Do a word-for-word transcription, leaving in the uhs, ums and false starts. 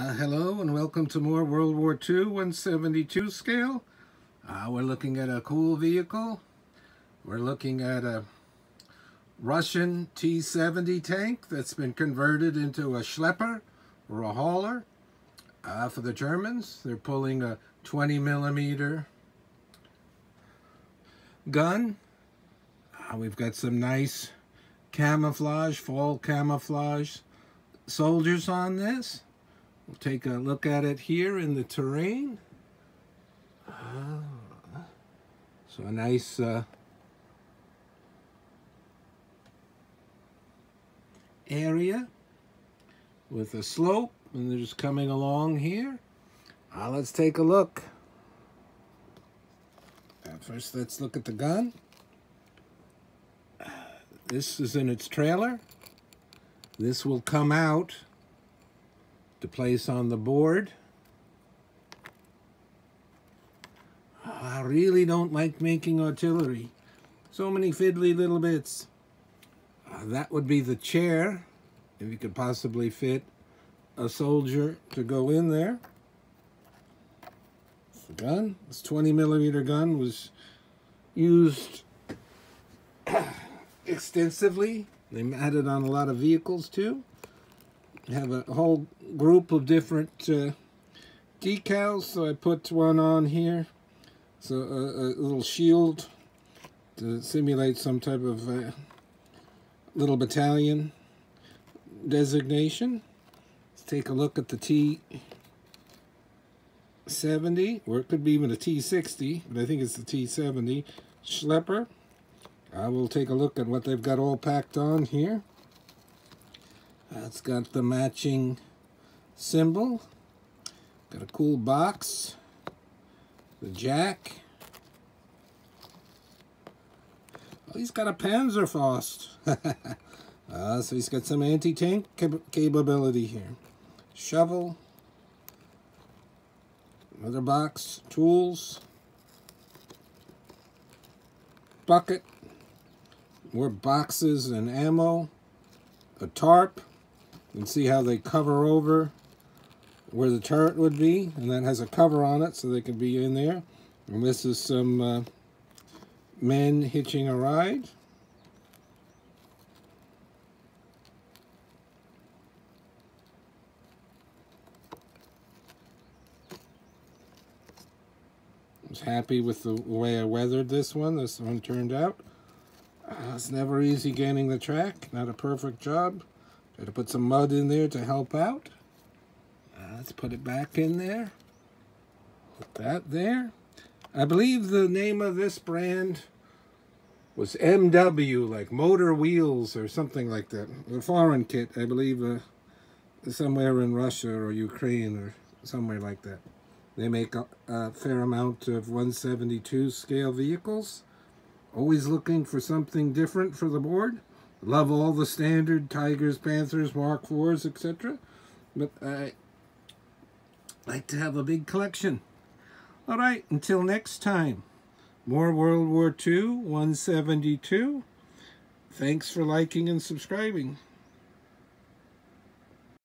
Uh, hello and welcome to more World War Two one seventy-two scale. Uh, we're looking at a cool vehicle. We're looking at a Russian T seventy tank that's been converted into a Schlepper or a hauler uh, for the Germans. They're pulling a twenty millimeter gun. Uh, we've got some nice camouflage, fall camouflage soldiers on this. We'll take a look at it here in the terrain. Uh, so a nice uh, area with a slope, and they're just coming along here. Uh, let's take a look. Uh, first, let's look at the gun. Uh, this is in its trailer. This will come out to place on the board. I really don't like making artillery. So many fiddly little bits. Uh, that would be the chair, if you could possibly fit a soldier to go in there. The gun, this twenty millimeter gun was used extensively. They had it on a lot of vehicles too. Have a whole group of different uh, decals, so I put one on here. So a, a little shield to simulate some type of uh, little battalion designation. Let's take a look at the T seventy, or it could be even a T sixty, but I think it's the T seventy Schlepper. I will take a look at what they've got all packed on here. It's got the matching symbol. Got a cool box. The jack. Oh, he's got a Panzerfaust. uh, so he's got some anti-tank cap capability here. Shovel. Another box. Tools. Bucket. More boxes and ammo. A tarp. And see how they cover over where the turret would be, and that has a cover on it so they can be in there. And this is some uh, men hitching a ride. I was happy with the way I weathered this one. This one turned out. Uh, it's never easy gaining the track. Not a perfect job. Got to put some mud in there to help out. Uh, let's put it back in there. Put that there. I believe the name of this brand was M W, like Motor Wheels or something like that. A foreign kit, I believe, uh, somewhere in Russia or Ukraine or somewhere like that. They make a, a fair amount of one seventy-two scale vehicles. Always looking for something different for the board. Love all the standard Tigers, Panthers, Mark fours, et cetera. But I like to have a big collection. All right, until next time, more World War Two one seventy-two. Thanks for liking and subscribing.